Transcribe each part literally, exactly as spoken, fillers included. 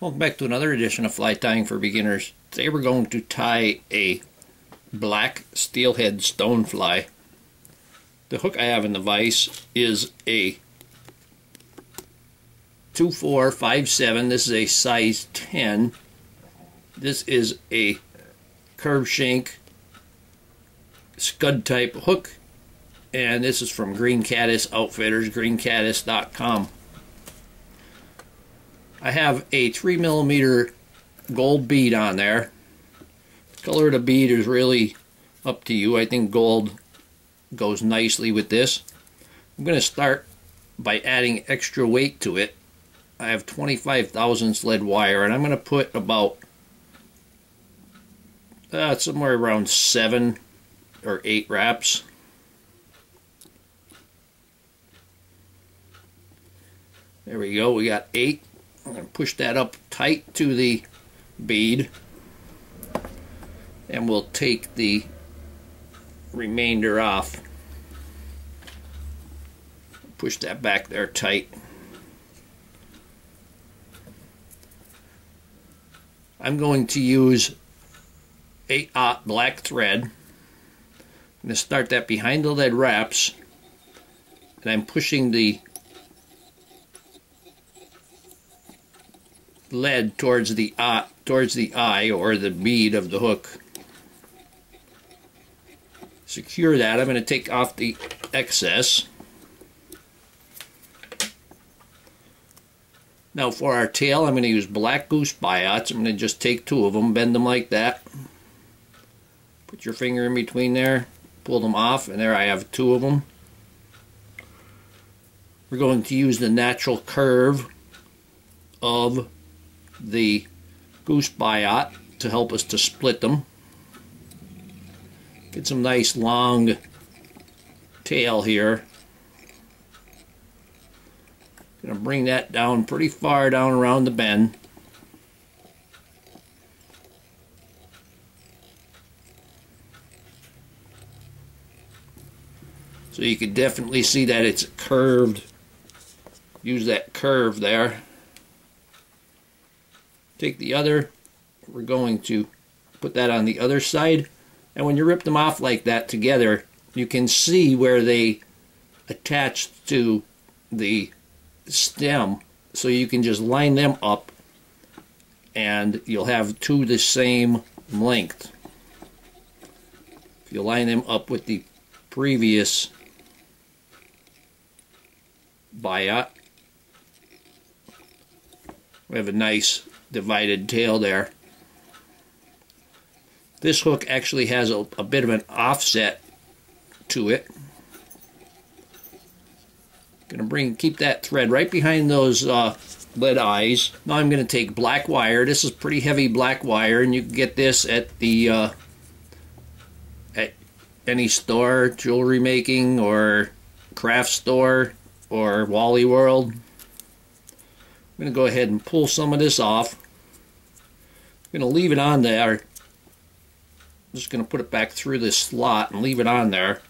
Welcome back to another edition of Fly Tying for Beginners. Today we're going to tie a black steelhead stonefly. The hook I have in the vise is a two four five seven. This is a size ten. This is a curve shank scud type hook, and this is from Green Caddis Outfitters, green caddis dot com. I have a three millimeter gold bead on there. The color of the bead is really up to you. I think gold goes nicely with this. I'm going to start by adding extra weight to it. I have twenty-five thousandths lead wire, and I'm going to put about uh, somewhere around seven or eight wraps. There we go, we got eight. I'm going to push that up tight to the bead, and we'll take the remainder off. Push that back there tight. I'm going to use eight aught black thread. I'm going to start that behind the lead wraps, and I'm pushing the lead towards the eye, towards the eye or the bead of the hook. Secure that. I'm going to take off the excess. Now for our tail, I'm going to use black goose biots. I'm going to just take two of them, bend them like that. Put your finger in between there, pull them off, and there I have two of them. We're going to use the natural curve of the goose biot to help us to split them. Get some nice long tail here. Gonna bring that down pretty far down around the bend. So you can definitely see that it's curved. Use that curve there. Take the other, we're going to put that on the other side, and when you rip them off like that together, you can see where they attached to the stem, so you can just line them up and you'll have two the same length. If you line them up with the previous biot, we have a nice divided tail there. This hook actually has a, a bit of an offset to it. Gonna bring keep that thread right behind those uh, lead eyes. Now I'm gonna take black wire. This is pretty heavy black wire, and you can get this at the uh, at any store, jewelry making or craft store or Wally World. I'm going to go ahead and pull some of this off. I'm going to leave it on there. I'm just going to put it back through this slot and leave it on there.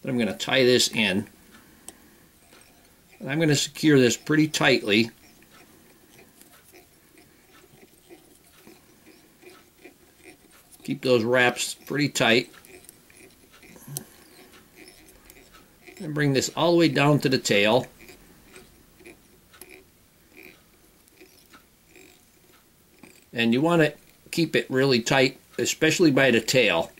Then I'm going to tie this in. And I'm going to secure this pretty tightly. Keep those wraps pretty tight. And bring this all the way down to the tail. And you want to keep it really tight, especially by the tail.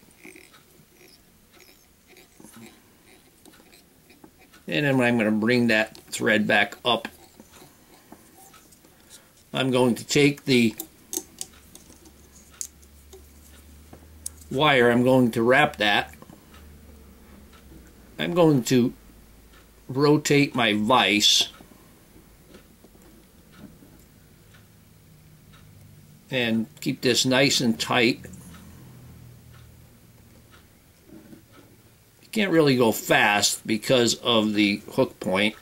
And then I'm going to bring that thread back up. I'm going to take the wire, I'm going to wrap that. I'm going to rotate my vise. And keep this nice and tight. You can't really go fast because of the hook point.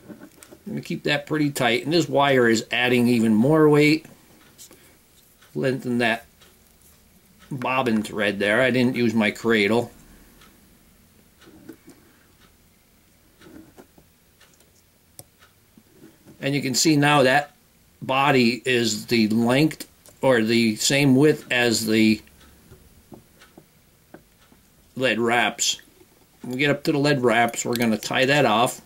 I'm going to keep that pretty tight, and this wire is adding even more weight. Lengthen that bobbin thread there. I didn't use my cradle. And you can see now that body is the length or the same width as the lead wraps. When we get up to the lead wraps, we're going to tie that off.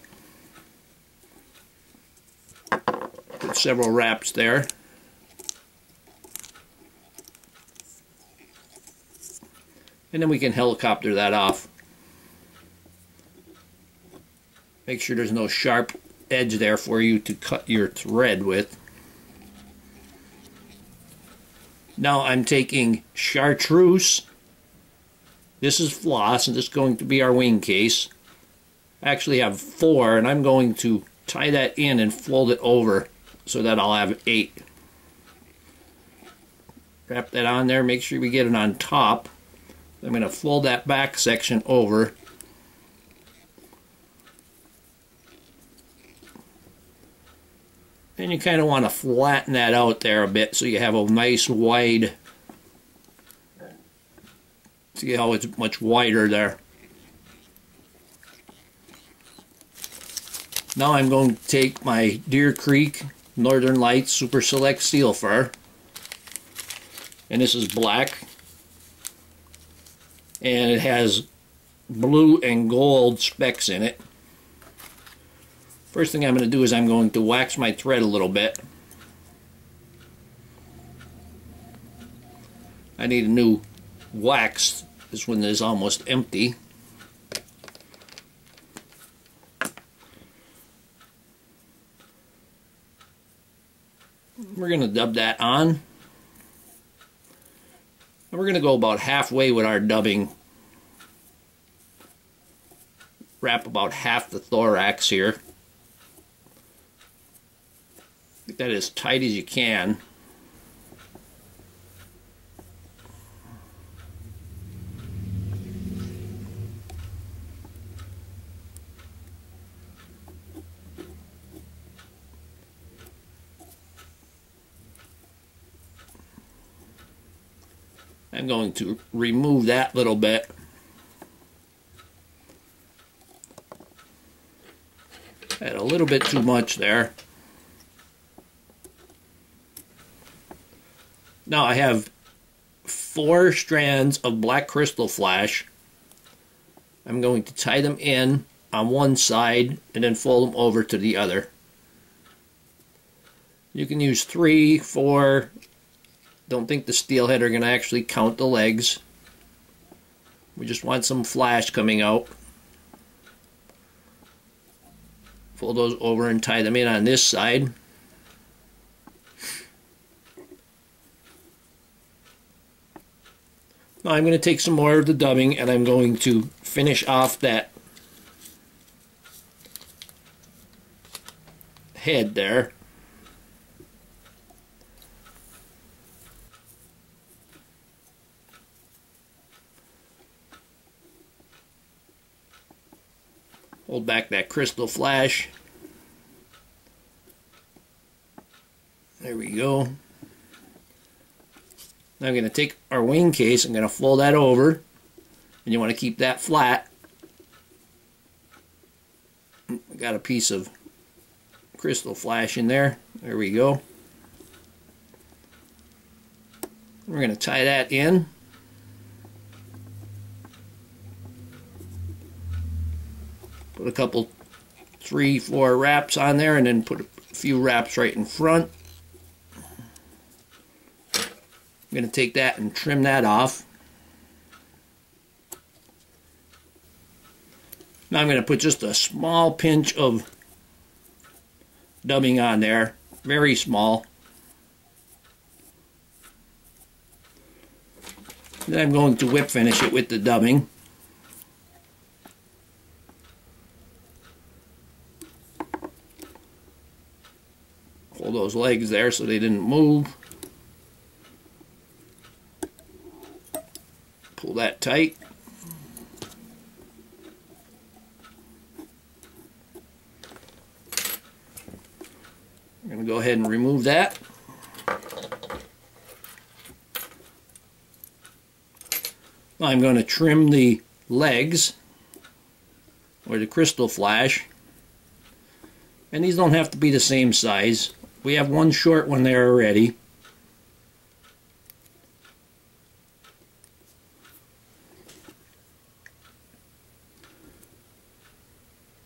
Put several wraps there. And then we can helicopter that off. Make sure there's no sharp edge there for you to cut your thread with. Now I'm taking Chartreuse. This is floss, and this is going to be our wing case. I actually have four, and I'm going to tie that in and fold it over so that I'll have eight. Wrap that on there, make sure we get it on top. I'm going to fold that back section over. And you kind of want to flatten that out there a bit so you have a nice wide. See how it's much wider there. Now I'm going to take my Deer Creek Northern Lights Super Select Seal Fur. And this is black. And it has blue and gold specks in it. First thing I'm going to do is I'm going to wax my thread a little bit. I need a new wax. This one is almost empty. We're going to dub that on. And we're going to go about halfway with our dubbing. Wrap about half the thorax here. Get that as tight as you can. I'm going to remove that little bit. Had a little bit too much there. Now I have four strands of black Krystal Flash. I'm going to tie them in on one side and then fold them over to the other. You can use three, four. Don't think the steelhead are going to actually count the legs. We just want some flash coming out. Fold those over and tie them in on this side. Now I'm going to take some more of the dubbing and I'm going to finish off that head there. Hold back that Krystal Flash. There we go. I'm going to take our wing case, I'm going to fold that over, and you want to keep that flat. I got a piece of Krystal Flash in there. There we go. We're going to tie that in. Put a couple, three, four wraps on there, and then put a few wraps right in front. I'm going to take that and trim that off. Now I'm going to put just a small pinch of dubbing on there, very small. Then I'm going to whip finish it with the dubbing. Hold those legs there so they didn't move. Pull that tight. I'm going to go ahead and remove that. I'm going to trim the legs or the Krystal Flash. And these don't have to be the same size. We have one short one there already.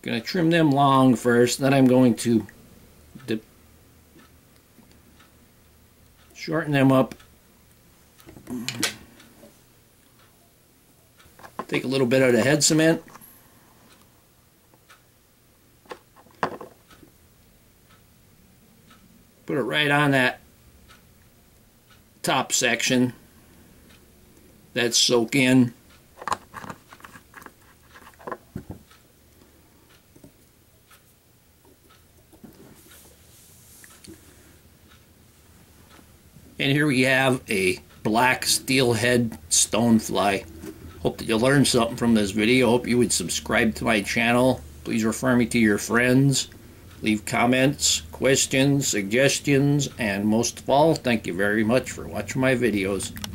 Gonna trim them long first, then I'm going to dip, shorten them up. Take a little bit of the head cement. Put it right on that top section. That soak in. And here we have a black steelhead stonefly. Hope that you learned something from this video. Hope you would subscribe to my channel. Please refer me to your friends. Leave comments, questions, suggestions, and most of all, thank you very much for watching my videos.